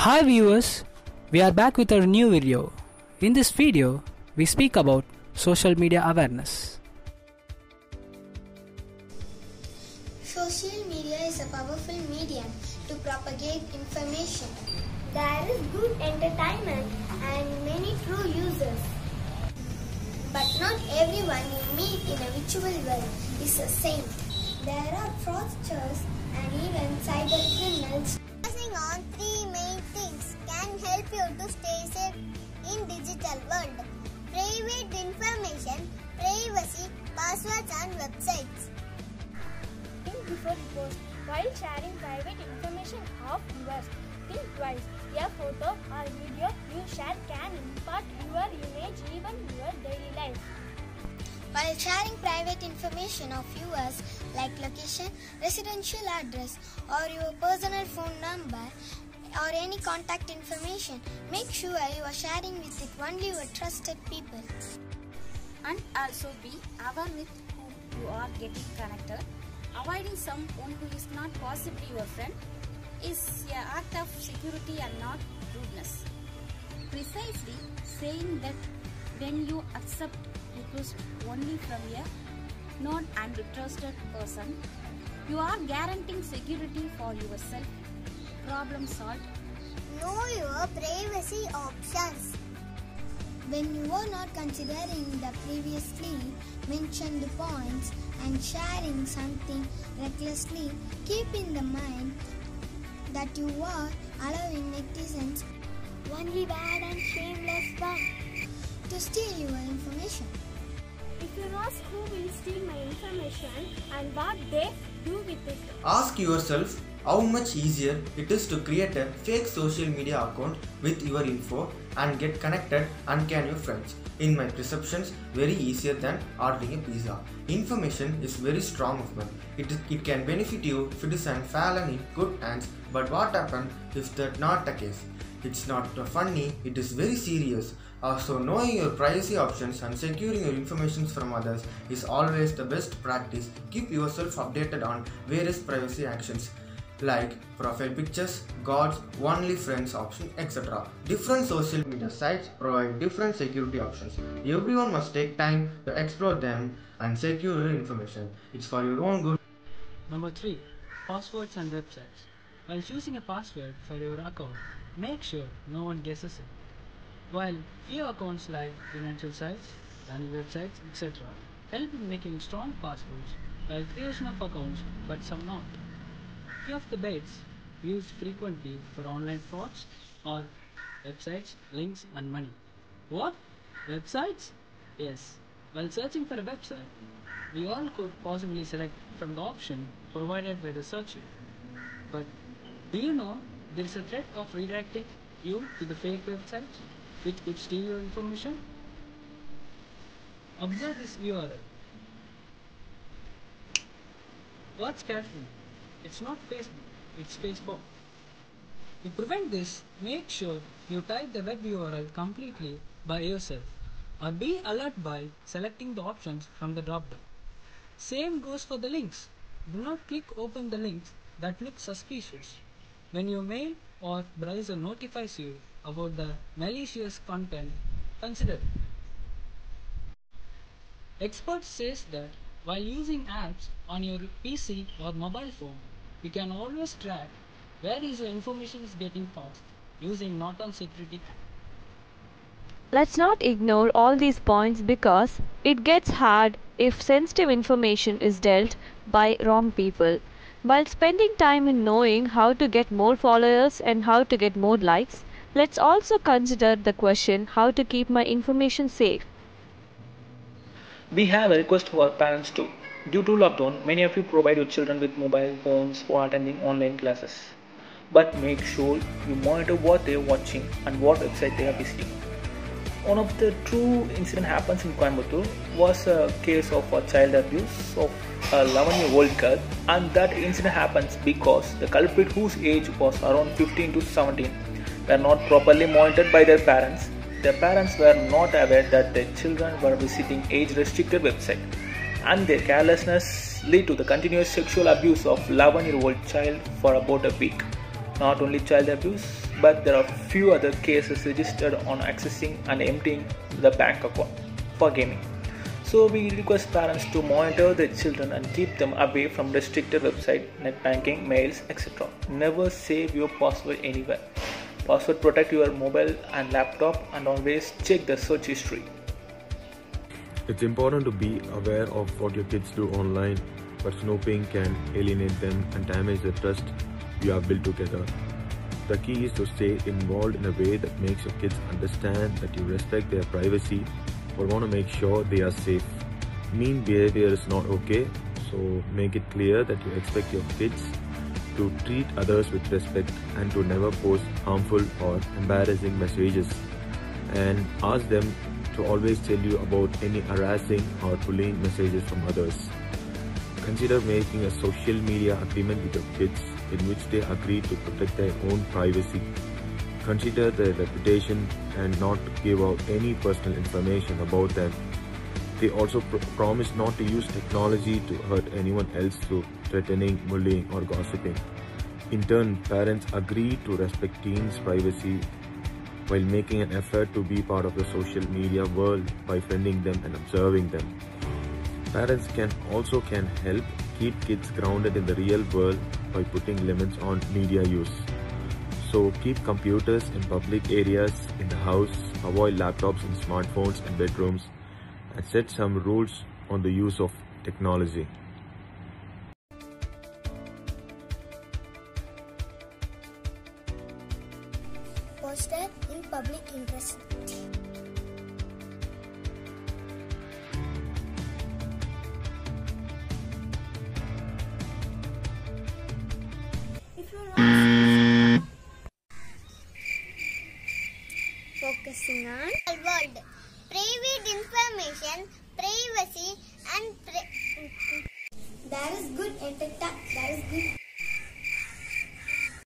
Hi viewers, we are back with our new video. In this video, we speak about social media awareness. Social media is a powerful medium to propagate information. There is good entertainment and many true users. But not everyone you meet in a virtual world is a saint. There are fraudsters and even cyber criminals. Focusing on three main things can help you to stay safe in digital world. Private information, privacy, passwords and websites. Think before you post. While sharing private information of yours, think twice. A photo or video you share can impact your image, even your daily life. While sharing private information of yours, like location, residential address, or your personal phone number, or any contact information, make sure you are sharing with it only your trusted people. And also be aware with who you are getting connected. Avoiding someone who is not possibly your friend is an act of security and not rudeness. Precisely saying that when you accept requests only from a known and trusted person, you are guaranteeing security for yourself. Problem solved. Know your privacy options. When you are not considering the previously mentioned points and sharing something recklessly, keep in the mind that you are allowing netizens only bad and shameless ones to steal your information. If you ask who will steal my information and what they do with it, ask yourself how much easier it is to create a fake social media account with your info and get connected and can your friends. In my perceptions, very easier than ordering a pizza. Information is very strong movement. It can benefit you if it is unfair and in good hands. But what happens if that's not the case? It's not funny, it is very serious. Also, knowing your privacy options and securing your information from others is always the best practice. Keep yourself updated on various privacy actions like profile pictures, guards, only friends option, etc. Different social media sites provide different security options. Everyone must take time to explore them and secure your information. It's for your own good. Number 3. Passwords and websites. While choosing a password for your account, make sure no one guesses it. While few accounts like financial sites, and websites, etc. help in making strong passwords while creation of accounts, but some not. Few of the baits used frequently for online frauds are websites, links and money. What? Websites? Yes. While searching for a website, we all could possibly select from the option provided by the searcher. But do you know there is a threat of redirecting you to the fake websites which could steal your information? Observe this URL. Watch carefully. It's not Facebook, it's Facebook. To prevent this, make sure you type the web URL completely by yourself or be alert by selecting the options from the drop down. Same goes for the links. Do not click open the links that look suspicious. When your mail or browser notifies you about the malicious content, consider it. Experts say that while using apps on your PC or mobile phone, you can always track where is your information is getting passed using Norton Security. Let's not ignore all these points because it gets hard if sensitive information is dealt by wrong people. While spending time in knowing how to get more followers and how to get more likes, let's also consider the question how to keep my information safe. We have a request for our parents too. Due to lockdown, many of you provide your children with mobile phones for attending online classes. But make sure you monitor what they are watching and what website they are visiting. One of the true incident happens in Coimbatore was a case of a child abuse of an 11-year-old girl, and that incident happens because the culprit, whose age was around 15 to 17, were not properly monitored by their parents. Their parents were not aware that their children were visiting age-restricted website, and their carelessness led to the continuous sexual abuse of 11-year-old child for about a week. not only child abuse, but there are few other cases registered on accessing and emptying the bank account for gaming. So we request parents to monitor their children and keep them away from restricted website, net banking, mails, etc. Never save your password anywhere. Password protect your mobile and laptop, and always check the search history. It's important to be aware of what your kids do online, but snooping can alienate them and damage the trust you have built together. The key is to stay involved in a way that makes your kids understand that you respect their privacy but want to make sure they are safe. Mean behavior is not okay, so make it clear that you expect your kids to treat others with respect and to never post harmful or embarrassing messages. And ask them to always tell you about any harassing or bullying messages from others. Consider making a social media agreement with your kids in which they agree to protect their own privacy. Consider their reputation and not give out any personal information about them. They also promise not to use technology to hurt anyone else through threatening, bullying or gossiping. In turn, parents agree to respect teens' privacy while making an effort to be part of the social media world by friending them and observing them. Parents can help keep kids grounded in the real world by putting limits on media use. So keep computers in public areas in the house, avoid laptops and smartphones in bedrooms, and set some rules on the use of technology. Poster in public interest. Focusing on world, private information, privacy and that is good.